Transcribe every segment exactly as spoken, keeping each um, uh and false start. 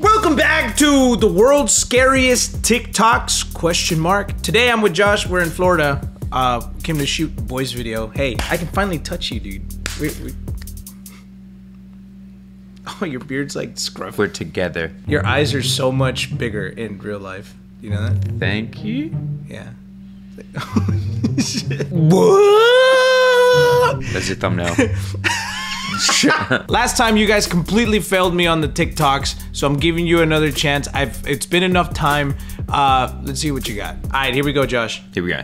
Welcome back to the world's scariest TikToks, question mark. Today I'm with Josh, we're in Florida. Uh, came to shoot the boys video. Hey, I can finally touch you, dude. We, we... Oh, your beard's like scruffy. We're together. Your eyes are so much bigger in real life. You know that? Thank you. Yeah. What? That's your thumbnail. Last time you guys completely failed me on the TikToks, so I'm giving you another chance. I've it's been enough time. Uh, let's see what you got. All right, here we go, Josh. Here we go.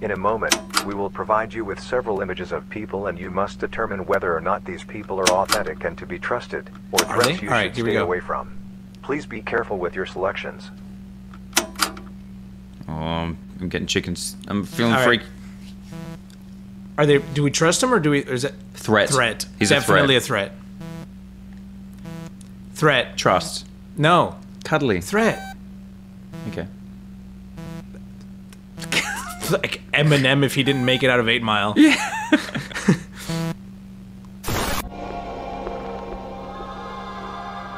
In a moment, we will provide you with several images of people, and you must determine whether or not these people are authentic and to be trusted, or are threats they? you All right, should stay away from. Please be careful with your selections. Um, I'm getting chickens. I'm feeling All freak. Right. Are they? Do we trust him or do we? Or is it threat? Threat. He's definitely a threat. a threat. Threat. Trust. No. Cuddly. Threat. Okay. Like Eminem if he didn't make it out of Eight Mile. Yeah.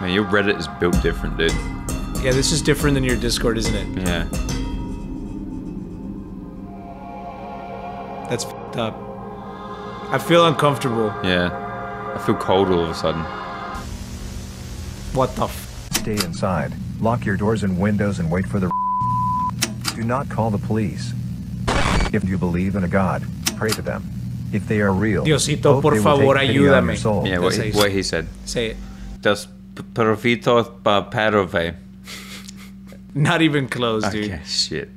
Man, your Reddit is built different, dude. Yeah, this is different than your Discord, isn't it? Yeah. That's f***ed up. I feel uncomfortable. Yeah. I feel cold all of a sudden. What the f***? Stay inside. Lock your doors and windows and wait for the Do not call the police. If you believe in a god, pray to them. If they are real, Diosito, por favor, ayúdame. Yeah, what he, what he said. Say it. Dos profitos pa parove. Not even close, dude. Okay, shit.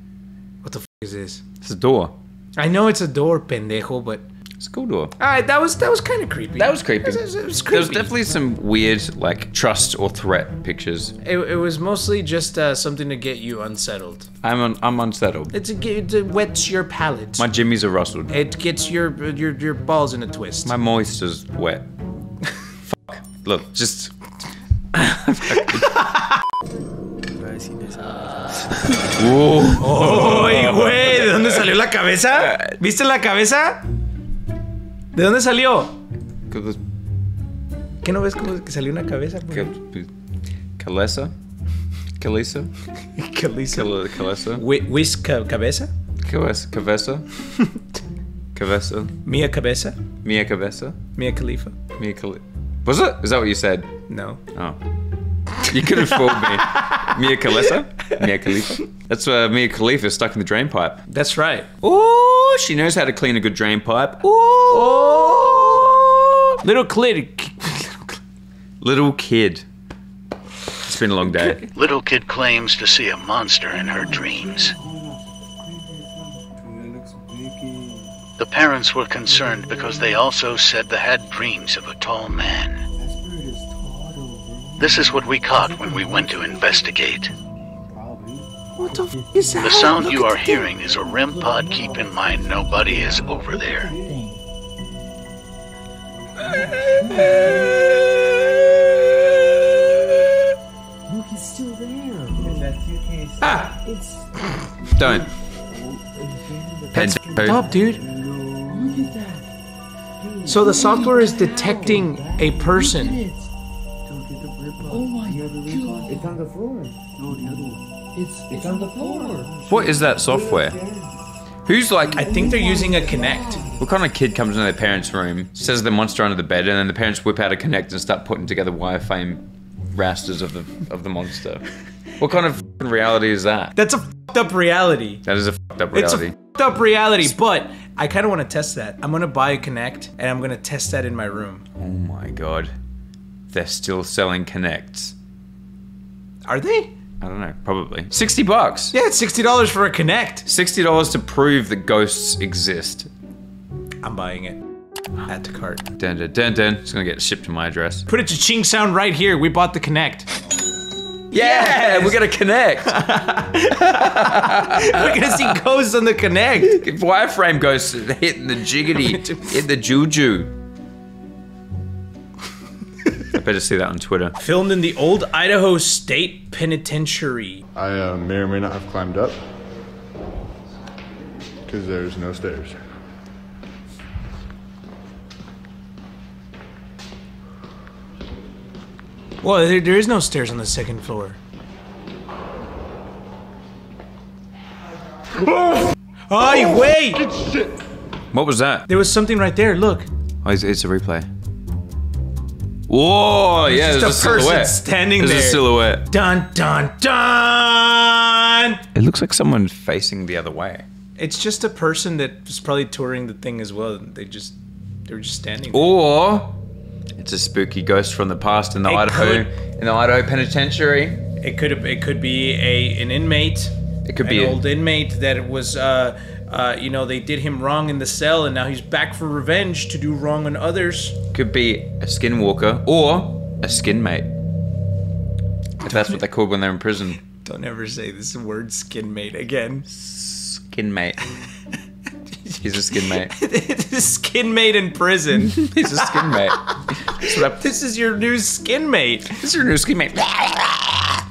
What the f*** is this? It's a door. I know it's a door, pendejo, but it's a cool door. All right, that was that was kind of creepy. That was creepy. It was, it was creepy. There was definitely some weird, like, trust or threat pictures. It, it was mostly just uh, something to get you unsettled. I'm un, I'm unsettled. It's a, it wets your palate. My jimmies are rustled. It gets your your your balls in a twist. My moist is wet. Fuck. Look, just. Oh, güey, ¿de dónde salió la cabeza? ¿Viste la cabeza? ¿De dónde salió? ¿Qué no ves como que salió una cabeza? Calesa, calesa, calesa, calesa. Whisk cabeza, cabeza, cabeza, cabeza. Mia cabeza, mia cabeza, mia Khalifa, mia Khalifa. Was it? Is that what you said? No. Oh. You could have fooled me. Mia Khalifa? Mia Khalifa? That's uh, Mia Khalifa stuck in the drain pipe. That's right. Oh, she knows how to clean a good drain pipe. Oh, little kid. Little kid. It's been a long day. Little kid claims to see a monster in her dreams. The parents were concerned because they also said they had dreams of a tall man. This is what we caught when we went to investigate. What the f is that? The sound you are hearing is a R E M pod. Keep in mind, nobody is over there. Look, he's still there. Ah! It's... Don't. That's f***ed up, dude. Look at that. So the software is detecting a person. Oh my god. It's on the floor. No, the other one. It's, it's on the floor. What is that software? Who's like... I think they're using a Kinect. What kind of kid comes into their parents' room, says the monster under the bed, and then the parents whip out a Kinect and start putting together wireframe rasters of the of the monster? What kind of f***ing reality is that? That's a f***ed up reality. That is a f***ed up reality. It's a f***ed up reality, but I kind of want to test that. I'm going to buy a Kinect, and I'm going to test that in my room. Oh my god. They're still selling Kinects. Are they? I don't know, probably. sixty bucks. Yeah, it's sixty dollars for a Kinect. sixty dollars to prove that ghosts exist. I'm buying it. Add to cart. Dun dun dun dun. It's gonna get shipped to my address. Put it to ching sound right here. We bought the Kinect. Yeah, yes! We're gonna Kinect. We're gonna see ghosts on the Kinect. Wireframe ghosts hitting the jiggity, hitting the juju. Better see that on Twitter. Filmed in the old Idaho State Penitentiary. I uh, may or may not have climbed up because there's no stairs. Well, there, there is no stairs on the second floor. Oh, oh wait! Shit. What was that? There was something right there, look. Oh, it's, it's a replay. Whoa, yeah, there's a silhouette. Standing there. There's a silhouette. Dun, dun, dun! It looks like someone facing the other way. It's just a person that was probably touring the thing as well. They just, they were just standing there. Or it's a spooky ghost from the past in the it Idaho, could, in the Idaho Penitentiary. It could, it could be a an inmate. It could be an old inmate that was, uh, uh, you know, they did him wrong in the cell, and now he's back for revenge to do wrong on others. Could be a skinwalker or a skinmate. If that's what they're called when they're in prison. Don't ever say this word skinmate again. Skinmate. He's a skinmate. Skinmate in prison. He's a skinmate. This is your new skinmate. This is your new skinmate.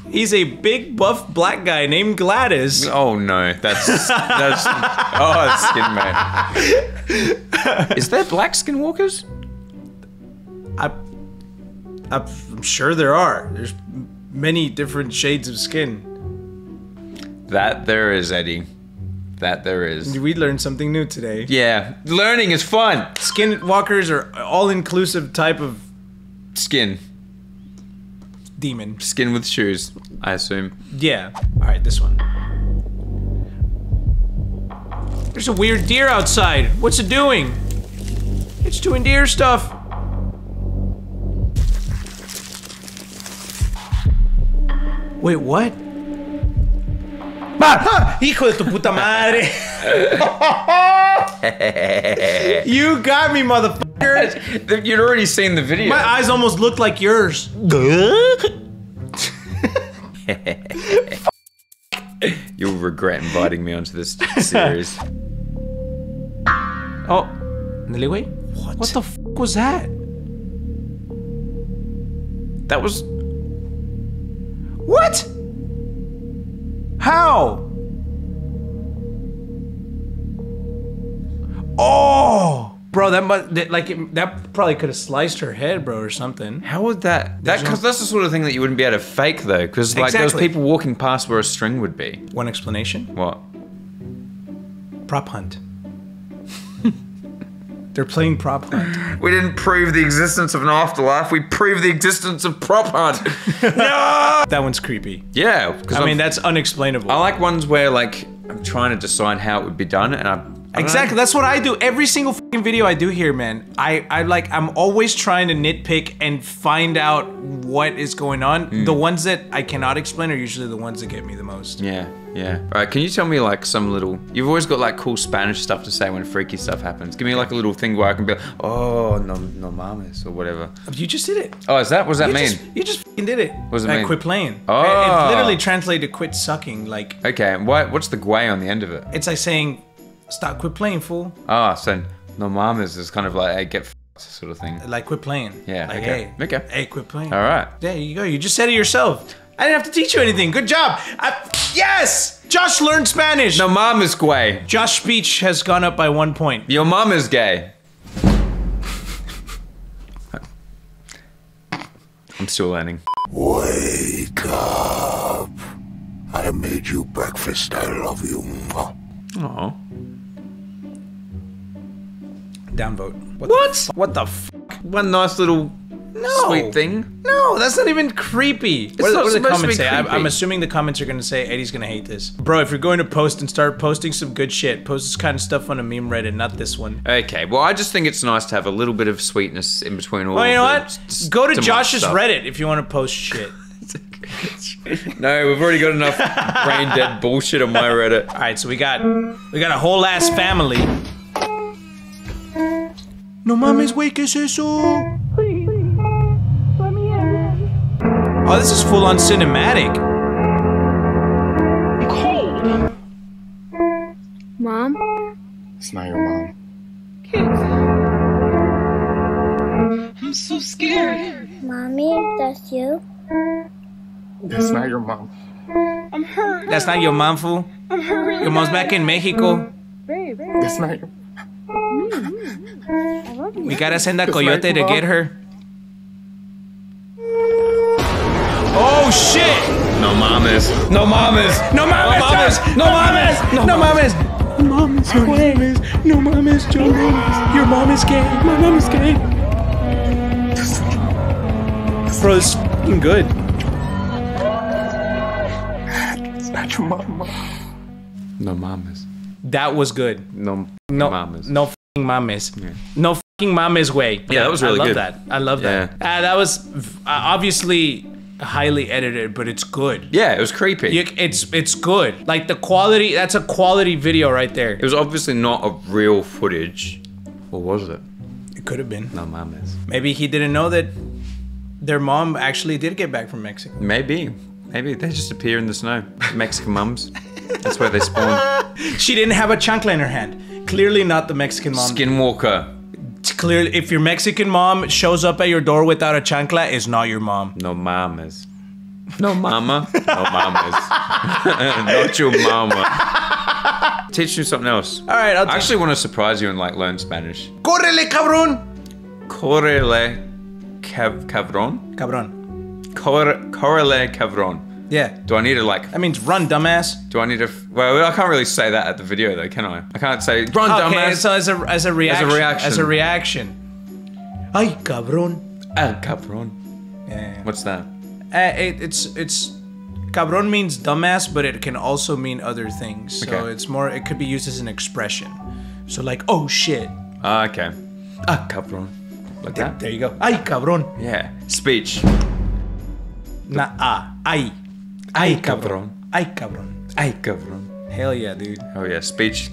He's a big buff black guy named Gladys. Oh no, that's that's oh, that's skinmate. Is there black skinwalkers? I I'm sure there are. There's many different shades of skin. That there is, Eddie. That there is. We learned something new today. Yeah, learning is fun. Skinwalkers are all-inclusive type of skin. Demon. Skin with shoes, I assume. Yeah. All right, this one. There's a weird deer outside. What's it doing? It's doing deer stuff. Wait, what? Hijo de tu puta madre. You got me, motherfucker. You'd already seen the video. My eyes almost looked like yours. You'll regret inviting me onto this series. Oh. What? What the f was that? That was... What? How? Oh, bro, that must that, like it, that probably could have sliced her head, bro, or something. How would that? That because that's the sort of thing that you wouldn't be able to fake, though, because like exactly. There's people walking past where a string would be. One explanation. What? Prop hunt. They're playing prop hunt. We didn't prove the existence of an afterlife. We proved the existence of prop hunt. No. That one's creepy. Yeah, because I I'm, mean that's unexplainable. I like ones where like I'm trying to decide how it would be done, and I, I exactly know. That's what I do. Every single fucking video I do here, man. I I like I'm always trying to nitpick and find out what is going on. Mm. The ones that I cannot explain are usually the ones that get me the most. Yeah, yeah. All right, can you tell me like some little? You've always got like cool Spanish stuff to say when freaky stuff happens. Give me like a little thing where I can be like, oh no, no mames or whatever. You just did it. Oh, is that? What does that you mean? Just, you just. Did it? What does it like, mean? Quit playing. Oh, it, it literally translated quit sucking. Like okay, why? What's the guay on the end of it? It's like saying, stop, quit playing, fool. Ah, oh, so no mamas is kind of like hey, get f sort of thing. Like quit playing. Yeah. Like, okay. Hey, okay. Hey, quit playing. All right. There you go. You just said it yourself. I didn't have to teach you anything. Good job. I, yes. Josh learned Spanish. No mamas guay. Josh's speech has gone up by one point. Your mom is gay. I'm still learning. Wake up. I made you breakfast. I love you. Aw. Downvote. What? What the f? What the f one nice little no. sweet thing. No, that's not even creepy. It's what not what do the comments say? I'm, I'm assuming the comments are going to say, Eddie's going to hate this. Bro, if you're going to post and start posting some good shit, post this kind of stuff on a meme Reddit, not this one. Okay, well, I just think it's nice to have a little bit of sweetness in between all well, you know what? Go to Josh's stuff. Reddit if you want to post shit. No, we've already got enough brain dead bullshit on my Reddit. All right, so we got we got a whole ass family. No mames, wey, ¿qué es eso? Please, let me in. Oh, this is full on cinematic. Cold. Mom? It's not your mom. Kids. I'm so scared. Mommy, that's you? That's not your mom. I'm hurt. That's not your mom, fool. I'm hurt. Your mom's back in Mexico. Babe, babe. That's not your We gotta send that coyote to get her. Oh shit! No mames. No mames. No mames. No mames. No mames. No mames. No mames. No mames. No mames. Your mom is gay. My mom is gay. Bro, this is fucking good. It's not your mama. No mames. That was good. No. No mames. No fucking mames. No fucking mames way. Yeah, that was really good. I love that. I love that. Uh, that was obviously highly edited, but it's good. Yeah, it was creepy. You, it's it's good. Like the quality, that's a quality video right there. It was obviously not a real footage. Or was it? It could have been. No mames. Maybe he didn't know that their mom actually did get back from Mexico. Maybe. Maybe they just appear in the snow. Mexican mums. That's where they spawn. She didn't have a chancla in her hand. Clearly not the Mexican mom. Skinwalker. Clearly, if your Mexican mom shows up at your door without a chancla, it's not your mom. No mamas. No mama. No mamas. Not your mama. Teach you something else. All right, I'll I actually want to surprise you and like learn Spanish. Correle, cabrón. Correle, cav cabrón. Cabrón. Cor correle, cabrón. Yeah. Do I need to like... That means run, dumbass. Do I need to... Well, I can't really say that at the video, though, can I? I can't say, run, okay, dumbass. Okay, so as a, as a reaction. As a reaction. As a reaction. Ay, cabrón. Ay, cabrón. Yeah. What's that? Uh, it, it's... it's Cabrón means dumbass, but it can also mean other things. So okay. It's more... It could be used as an expression. So like, oh, shit. Uh, okay. Ay, cabrón. Like there, that? There you go. Ay, cabrón. Yeah. Speech. Nah-ah. Ay. Ay, cabrón. Ay, cabrón. Ay, cabrón. Hell yeah, dude. Oh yeah, speech.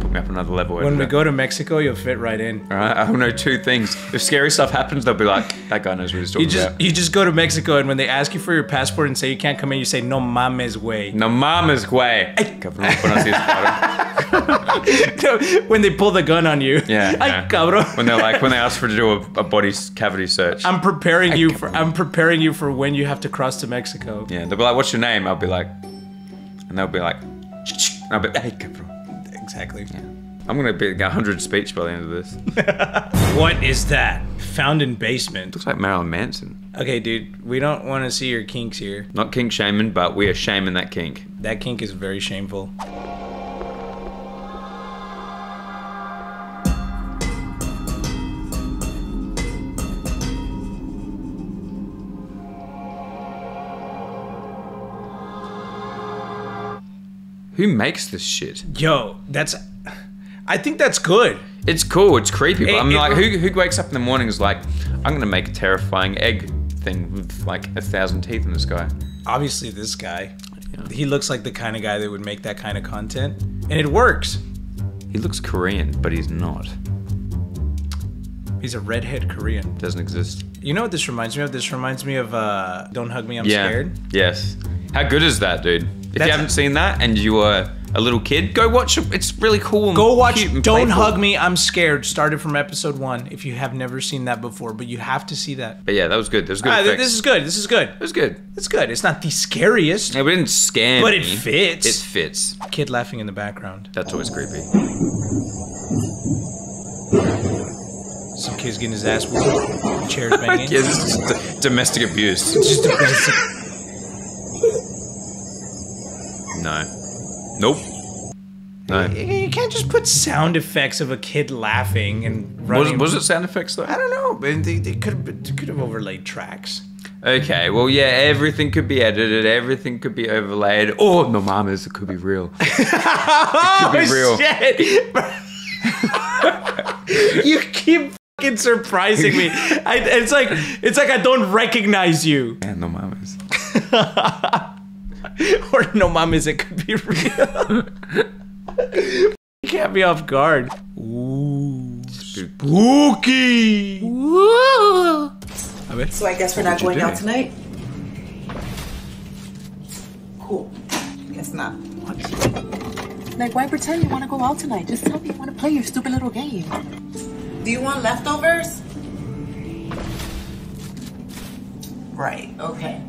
Put me up another level. When we go to Mexico, you'll fit right in. All right, I know two things. If scary stuff happens, they'll be like, that guy knows what he's talking you just, about. You just go to Mexico, and when they ask you for your passport and say you can't come in, you say, no mames, güey. No mames, güey. Ay, cabrón. No, when they pull the gun on you. Yeah. Ay, yeah. Cabrón. When they're like, when they ask for to do a, a body cavity search. I'm preparing Ay, you cabrón. for. I'm preparing you for when you have to cross to Mexico. Yeah. They'll be like, what's your name? I'll be like, and they'll be like, and I'll be like, ay, cabrón. Exactly. Yeah. I'm gonna be like a hundred speech by the end of this. What is that? Found in basement. Looks like Marilyn Manson. Okay, dude, we don't want to see your kinks here. Not kink shaming, but we are shaming that kink. That kink is very shameful. Who makes this shit? Yo, that's... I think that's good. It's cool, it's creepy, but it, I'm it, like, who, who wakes up in the morning is like, I'm gonna make a terrifying egg thing with like a thousand teeth in this guy. Obviously this guy. Yeah. He looks like the kind of guy that would make that kind of content. And it works. He looks Korean, but he's not. He's a redhead Korean. Doesn't exist. You know what this reminds me of? This reminds me of uh, Don't Hug Me, I'm yeah. Scared. Yes. How good is that, dude? If That's you haven't seen that and you were a little kid, go watch it. It's really cool and Go watch cute and Don't playful. Hug Me, I'm Scared. Started from episode one if you have never seen that before, but you have to see that. But yeah, that was good. That was good. Uh, this is good. This is good. It was good. It's good. It's not the scariest. Yeah, we didn't scare But me. It fits. It fits. Kid laughing in the background. That's always creepy. Some kid's getting his ass whooped. Chairs banging. Yeah, this is just domestic abuse. Just domestic No. Nope. No. You can't just put sound effects of a kid laughing and running. Was, was it sound effects though? I don't know. They, they could have could have overlaid tracks. Okay. Well, yeah. Everything could be edited. Everything could be overlaid. Oh, no mames, it could be real. It could be real. Oh, shit. You keep fucking surprising me. I, it's like it's like I don't recognize you. Yeah, no mames. Or no mames, it could be real. You can't be off guard. Ooh, spooky. Ooh. So I guess we're not going out tonight? Cool. I guess not. What? Like, why pretend you want to go out tonight? Just tell me you want to play your stupid little game. Do you want leftovers? Right. Okay.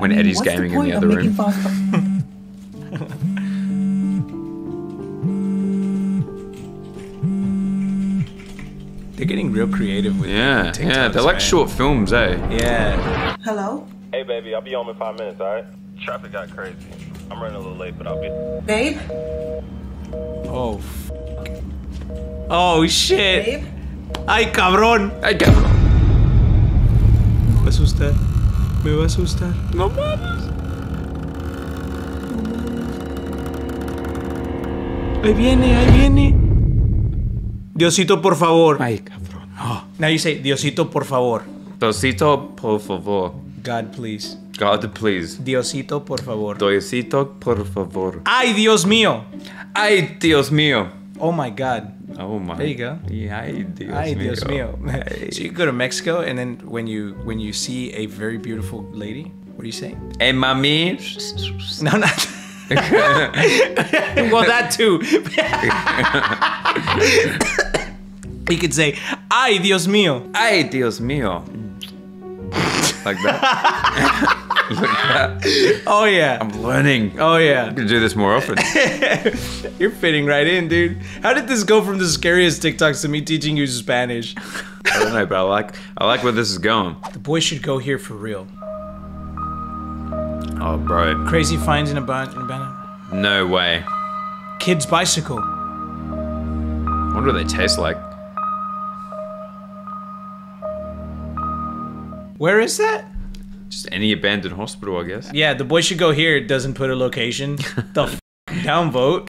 When Eddie's What's gaming the in the other room. They're getting real creative with yeah, TikToks, yeah, they're like man. Short films, eh? Yeah. Hello? Hey, baby, I'll be home in five minutes, all right? Traffic got crazy. I'm running a little late, but I'll be... Babe? Oh, f Oh, shit. Babe? Ay, cabrón. Ay, cabrón. Me va a asustar. Me va a asustar. No mames. Ahí viene, ahí viene. Diosito, por favor. Ay, cabrón. Oh. Now you say, Diosito, por favor. Diosito, por favor. God, please. God, please. Diosito, por favor. Diosito, por favor. Ay, Dios mío. Ay, Dios mío. Oh, my God. Oh, my. There you go. Yeah, ay, Dios, ay, mío. Dios mío. So you go to Mexico, and then when you when you see a very beautiful lady, what do you say? Hey, mami. No, not... Well, that too. You could say, ay, Dios mío. Ay, Dios mío. Like that. Oh yeah. I'm learning. Oh yeah. I'm gonna do this more often. You're fitting right in, dude. How did this go from the scariest TikToks to me teaching you Spanish? I don't know, but I like I like where this is going. The boy should go here for real. Oh bro. Crazy finds in a ban in a banana. No way. Kid's bicycle. I wonder what they taste like. Where is that? Just any abandoned hospital, I guess. Yeah, the boy should go here. It doesn't put a location. The f downvote.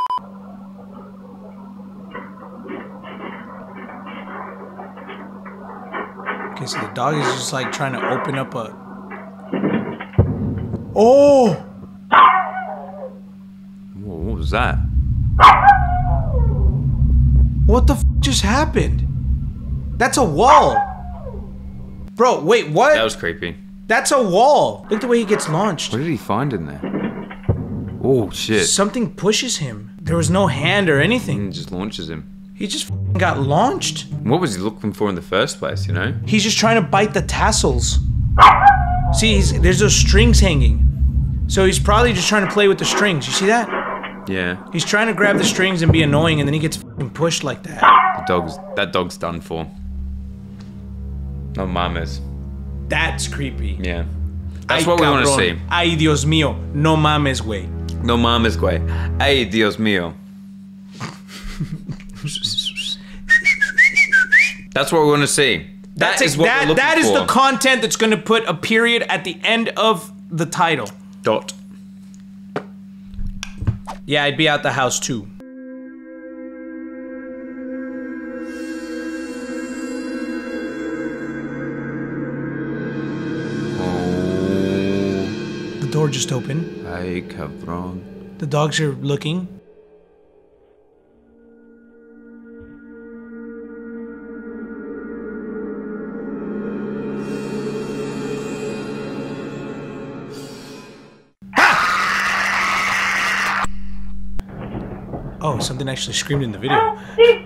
Okay, so the dog is just like trying to open up a... Oh! Whoa, what was that? What the f just happened? That's a wall. Bro, wait, what? That was creepy. That's a wall. Look the way he gets launched. What did he find in there? Oh, shit. Something pushes him. There was no hand or anything. It just launches him. He just got launched. What was he looking for in the first place, you know? He's just trying to bite the tassels. See, he's, there's those strings hanging. So he's probably just trying to play with the strings. You see that? Yeah. He's trying to grab the strings and be annoying, and then he gets pushed like that. The dog's, that dog's done for. No mames. That's creepy. Yeah. That's Ay, what we want to see. Ay, Dios mío. No mames, güey. No mames, güey. Ay, Dios mío. That's what we want to see. That's that is what that, we're looking that is for. The content that's going to put a period at the end of the title. Dot. Yeah, I'd be out the house too. Door just open. Ay, cabrón. The dogs are looking. Ah! Oh, something actually screamed in the video. Hey,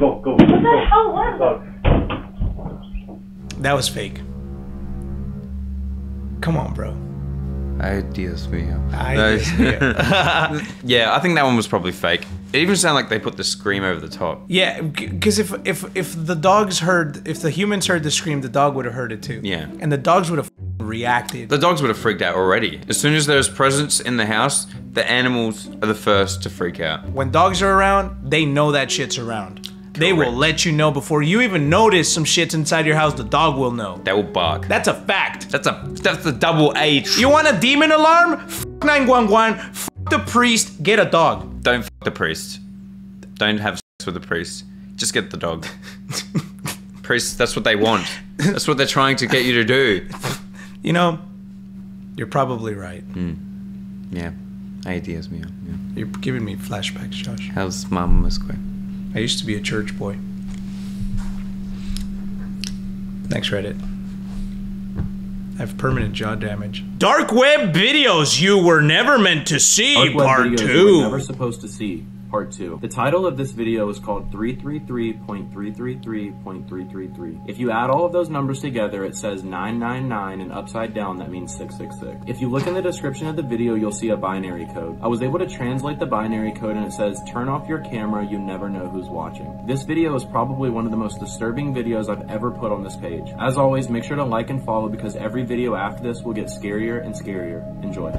go, go. What the hell was that? That was fake. Come on, bro. Ay, Dios mío. Ay, Dios mío. Yeah, I think that one was probably fake. It even sounded like they put the scream over the top. Yeah, because if if if the dogs heard, if the humans heard the scream, the dog would have heard it too. Yeah. And the dogs would have reacted. The dogs would have freaked out already. As soon as there's presence in the house, the animals are the first to freak out. When dogs are around, they know that shit's around. Correct. They will let you know before you even notice some shit's inside your house. The dog will know. That will bark. That's a fact. That's a that's the double H. You want a demon alarm? F nine one one. F the priest. Get a dog. Don't f the priest. Don't have sex with the priest. Just get the dog. Priests, that's what they want. That's what they're trying to get you to do. You know, you're probably right. Mm. Yeah. Ideas, mio. Yeah. You're giving me flashbacks, Josh. How's Mama Square? I used to be a church boy. Thanks, Reddit. I have permanent jaw damage. Dark web videos you were never meant to see, part two. You were never supposed to see. part two. The title of this video is called three three three point three three three point three three three. If you add all of those numbers together, it says nine nine nine, and upside down, that means six six six. If you look in the description of the video, you'll see a binary code. I was able to translate the binary code, and it says, turn off your camera, you never know who's watching. This video is probably one of the most disturbing videos I've ever put on this page. As always, make sure to like and follow, because every video after this will get scarier and scarier. Enjoy.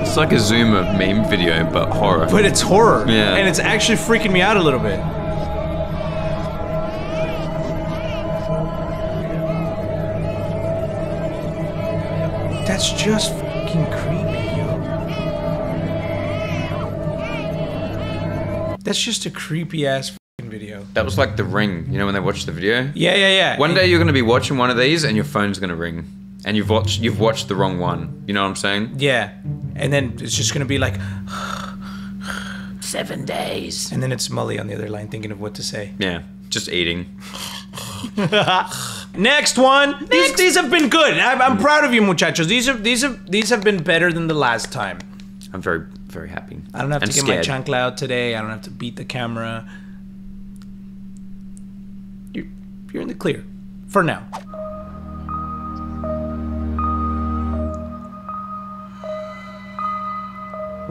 It's like a Zoom of meme video, but horror. But it's horror. Yeah. And it's actually freaking me out a little bit. That's just fucking creepy, yo. That's just a creepy ass fucking video. That was like The Ring, you know, when they watched the video? Yeah, yeah, yeah. One day you're gonna be watching one of these and your phone's gonna ring. And you've watched you've watched the wrong one. You know what I'm saying? Yeah. And then it's just gonna be like seven days. And then it's Mully on the other line thinking of what to say. Yeah. Just eating. Next one. Next. These, these have been good. I'm, I'm proud of you, muchachos. These are these have these have been better than the last time. I'm very very happy. I don't have I'm to scared. Get my chancla out today. I don't have to beat the camera. You're you're in the clear, for now.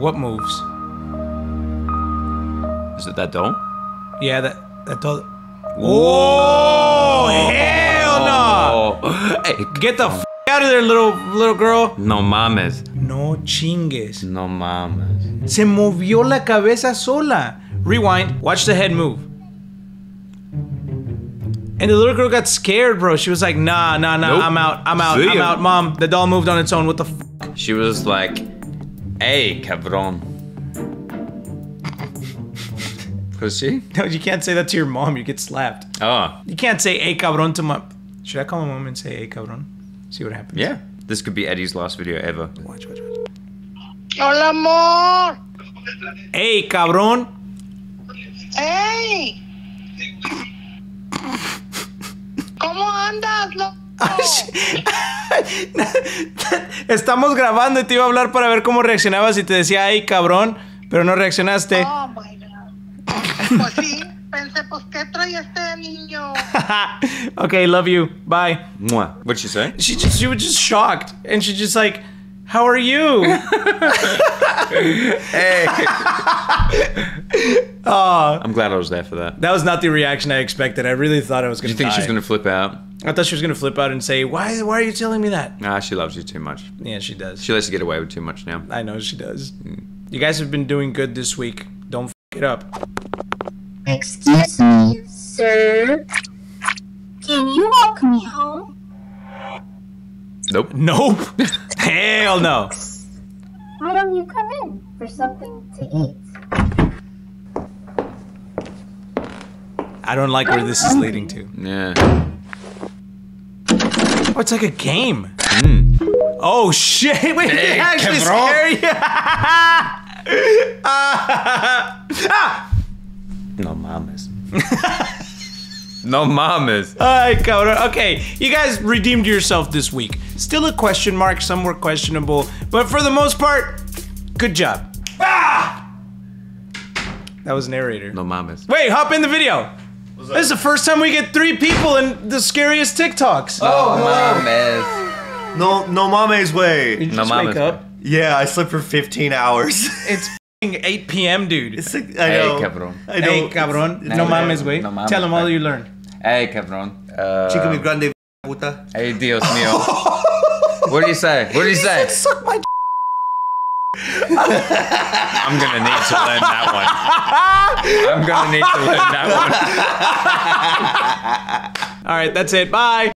What moves? Is it that doll? Yeah, that that doll. Whoa! Hell no! Nah. Hey, get the f out of there, little little girl. No mames. No chingues. No mames. Se movió la cabeza sola. Rewind. Watch the head move. And the little girl got scared, bro. She was like, nah, nah, nah. Nope. I'm out. I'm out. See I'm ya. out, mom. The doll moved on its own. What the f? She was like, hey, cabrón. Pussy? No, you can't say that to your mom. You get slapped. Oh. You can't say, hey, cabrón, to my... Should I call my mom and say, hey, cabrón? See what happens. Yeah. This could be Eddie's last video ever. Watch, watch, watch. Hola, amor. Hey, cabrón. Hey. ¿Cómo andas, loco? Estamos grabando y te iba a hablar para ver cómo reaccionabas y te decía, hey, cabrón, pero no reaccionaste. Oh, my God. Pues sí, pensé, pues, ¿qué trae este niño? Okay, love you. Bye. Mwah. What'd she say? She just, she was just shocked, and she just like, how are you? Hey. Oh, I'm glad I was there for that. That was not the reaction I expected. I really thought I was gonna. Did you think die. She was gonna flip out? I thought she was gonna flip out and say, why, why are you telling me that? Nah, she loves you too much. Yeah, she does. She lets you get away with too much now. I know she does. Mm. You guys have been doing good this week. Don't f it up. Excuse me, sir. Can you walk me home? Nope. Nope. Hell no. Why don't you come in for something to eat? I don't like where this is leading to. Yeah. Oh, it's like a game. Mm. Oh shit! Wait, hey, actually scary. Ah! No mames. No mames. Alright, cabrón. Okay, you guys redeemed yourself this week. Still a question mark, some were questionable, but for the most part, good job. Ah! That was Narrator. No mames. Wait, hop in the video. This is the first time we get three people in the scariest TikToks. Oh, no mames. No, no mames way. Did you no just mames. Wake up? Yeah, I slept for fifteen hours. It's eight p m, dude. It's like, I know. Hey, cabrón. I know. Hey, cabrón. No, no mames, güey. No mames. Tell them all you learned. Hey, cabrón. Uh, Chico mi grande puta. Hey, Dios mío. What do you say? What do you say? Said, suck my I'm gonna need to learn that one. I'm gonna need to learn that one. All right, that's it. Bye.